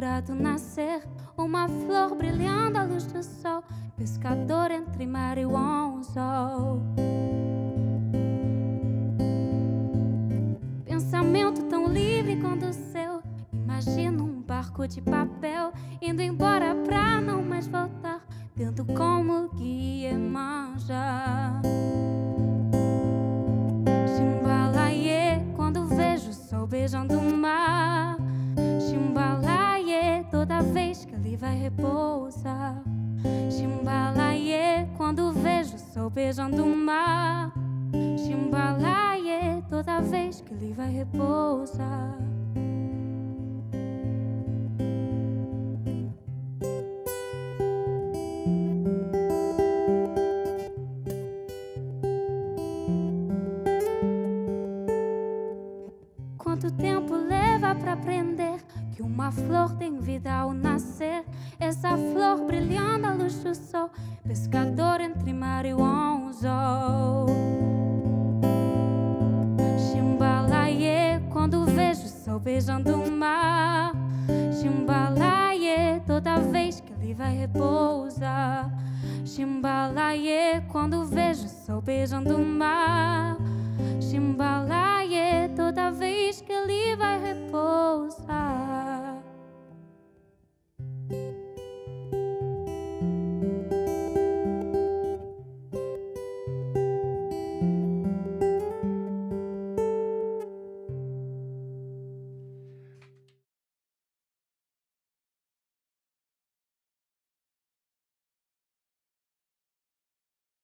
dourado nascer, uma flor brilhando à luz do sol, pescador entre mar e o anzol. Pensamento tão livre conduziu, imagino um barco de papel, indo embora pra não mais voltar, tendo como guia manjar. Shimbalaiê, quando vejo o sol beijando o mar, Shimbalaiê, toda vez que ele vai repousar. Shimbalaiê, quando vejo o sol beijando o mar, Shimbalaiê, toda vez que ele vai repousar. Quanto tempo leva pra aprender que uma flor tem vida ao nascer? Essa flor brilhando à luz do sol, pescador entre mar e o anzol. Shimbalaiê, quando vejo o sol beijando o mar, Shimbalaiê, toda vez que ele vai repousar. Shimbalaiê, quando vejo o sol beijando o mar, Shimbalaiê, toda vez que ele vai repousar.